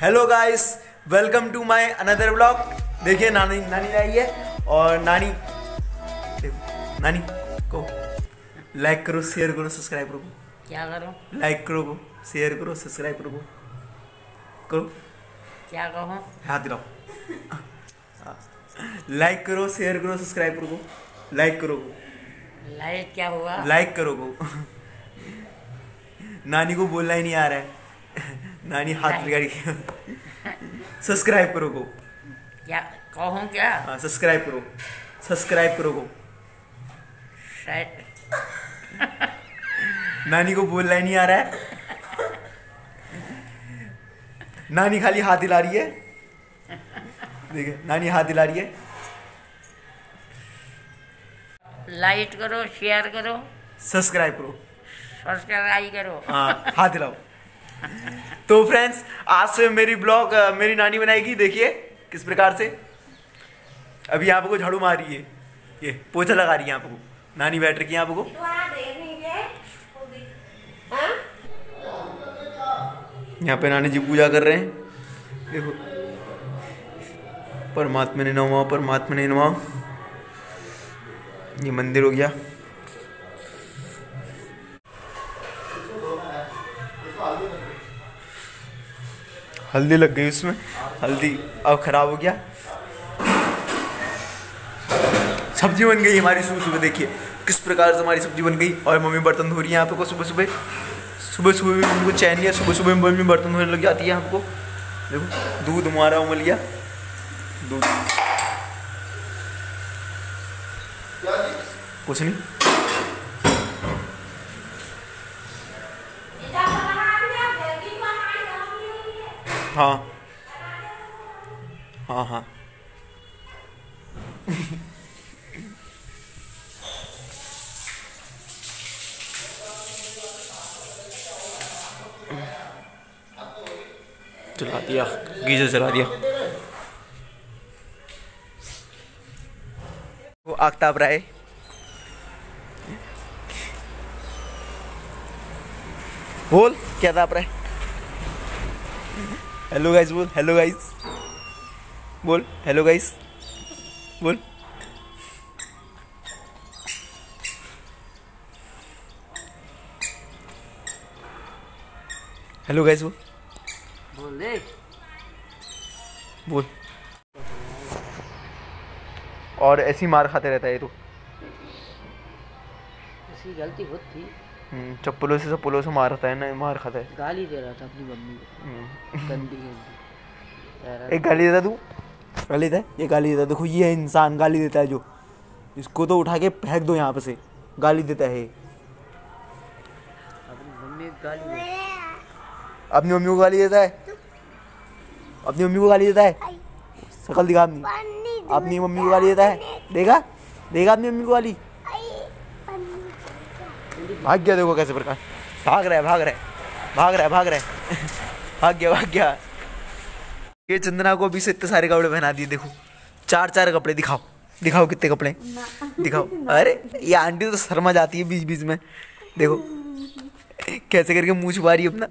Hello guys, welcome to my another vlog. देखिए नानी आई है और नानी को लाइक करो, शेयर करो, सब्सक्राइब करो। क्या करो? लाइक करो, शेयर करो, सब्सक्राइब करो। करो क्या कहो? हाथ दिलाओ। लाइक करो, शेयर करो, सब्सक्राइब करो। लाइक करो। लाइक क्या हुआ? लाइक करो को नानी को बोलना ही नहीं आ रहा है। नानी हाथ बिगाड़ी। सब्सक्राइब करो को क्या कहूँ? क्या? हाँ, सब्सक्राइब करो, सब्सक्राइब करो को। नानी को बोलना ही नहीं आ रहा है। नानी खाली हाथ हिला रही है। देखिए नानी हाथ हिला रही है। लाइक करो, शेयर करो, सब्सक्राइब करो, सब्सक्राइब करो। हाँ, हाथ हिलाओ। तो फ्रेंड्स, आज से मेरी नानी बनाएगी। देखिए किस प्रकार से अभी यहाँ को झाड़ू मार रही है, ये पोछा लगा रही है। यहाँ को नानी बैठ रही है। यहाँ को यहाँ पे नानी जी पूजा कर रहे हैं। देखो परमात्मा ने नमाओ, परमात्मा ने नमाओ। ये मंदिर हो गया। हल्दी लग गई उसमें, हल्दी अब खराब हो गया। सब्जी बन गई हमारी सुबह सुबह। देखिए किस प्रकार से हमारी सब्जी बन गई। और मम्मी बर्तन धो रही है यहाँ पे। सुबह सुबह भी उनको चैन लिया। सुबह सुबह मम्मी बर्तन धोने लग जाती है हमको। देखो दूध हमारा उमल गया। दूध कुछ नहीं। हाँ। चला दिया, गीजर चला दिया। वो आगताब राय बोल क्या ताप रहा है? हेलो गाइस बोल, हेलो गाइस बोल, हेलो गाइस बोल। हेलो गाइस बोल बोल दे बोल। और ऐसी मार खाते रहता है ये। तो ऐसी गलती बहुत थी। चप्पलों से मारता है ना, मार खाता है। गाली दे रहा था अपनी मम्मी को, गंदी। एक गाली देता, तू गाली दे, ये गाली देता। देखो ये इंसान गाली देता है। जो इसको तो उठा के फेंक दो यहाँ पे से। गाली देता है अपनी मम्मी को। गाली दे अपनी मम्मी को, गाली देता है अपनी मम्मी को, गाली देता है। शकल दिखा अपनी मम्मी को, गाली देता है। देखा देखा अपनी मम्मी को गाली। भाग गया। देखो कैसे प्रकार भाग रहा है भाग गया। ये चंदना को अभी से इतने सारे कपड़े पहना दिए। देखो चार कपड़े। दिखाओ कितने कपड़े दिखाओ। अरे ये आंटी तो शर्मा जाती है बीच बीच में। देखो कैसे करके मुँह छुपा रही है अपना।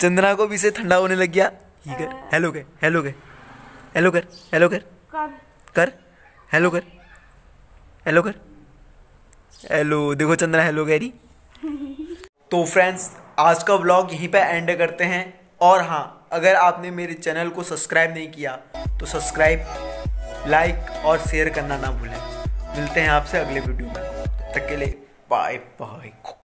चंदना को अभी से ठंडा होने लग गया। हेलो कर। देखो चंद्रा हेलो कह रही। तो फ्रेंड्स, आज का व्लॉग यहीं पे एंड करते हैं। और हाँ, अगर आपने मेरे चैनल को सब्सक्राइब नहीं किया तो सब्सक्राइब, लाइक और शेयर करना ना भूलें। मिलते हैं आपसे अगले वीडियो में। तब तक के लिए बाय बाय।